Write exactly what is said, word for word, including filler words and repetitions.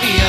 me.